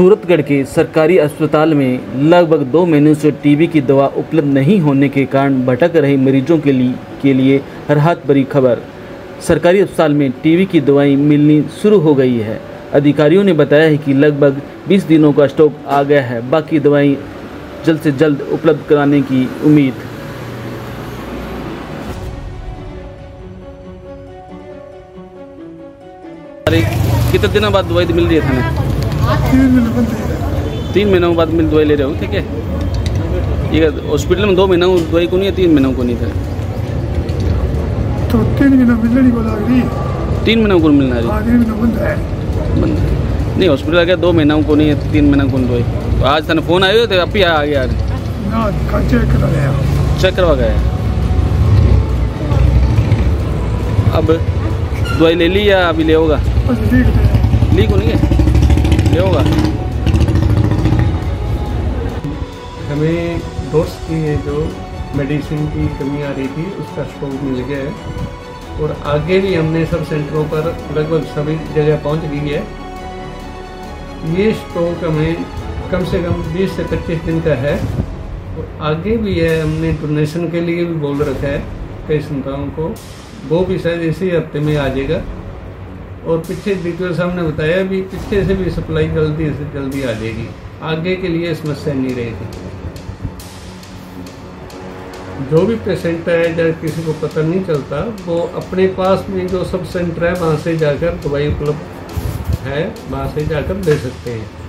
सूरतगढ़ के सरकारी अस्पताल में लगभग 2 महीने से टीबी की दवा उपलब्ध नहीं होने के कारण भटक रहे मरीजों के लिए राहत भरी खबर। सरकारी अस्पताल में टीबी की दवाएं मिलनी शुरू हो गई है। अधिकारियों ने बताया है कि लगभग 20 दिनों का स्टॉक आ गया है। बाकी दवाएं जल्द से जल्द उपलब्ध कराने की उम्मीद। कितने दिनों बाद दवाई मिल रही है थाने? 3 महीनों बाद मिल दवाई ले रहे हो, ठीक है। ये हॉस्पिटल में 2 महीनों दवाई को नहीं है, 3 महीनों को नहीं था। तो 3 महीना मिलने बोला नहीं, 3 महीनों को मिलना रही नहीं। हॉस्पिटल आ गया 2 महीनों को नहीं है, 3 महीना को दवाई। तो आज थाने फोन आयो तो आप ही आ गया? चेक करवा गया। अब दवाई ले ली या अभी ले होगा? ली को नहीं है, ले होगा। हमें डोज की है जो मेडिसिन की कमी आ रही थी, उसका स्टॉक मिल गया है और आगे भी हमने सब सेंटरों पर लगभग सभी जगह पहुंच गई है। ये स्टॉक हमें कम से कम 20 से 25 दिन का है और आगे भी है। हमने डोनेशन के लिए भी बोल रखा है कई संस्थाओं को, वो भी शायद इसी हफ्ते में आ जाएगा। और पीछे डीटीओ साहब ने बताया भी पीछे से भी सप्लाई जल्दी से जल्दी आ जाएगी। आगे के लिए समस्या नहीं रहेगी। जो भी पेशेंट है या किसी को पता नहीं चलता, वो अपने पास में जो सब सेंटर है वहाँ से जाकर दवाई उपलब्ध है, वहाँ से जाकर ले सकते हैं।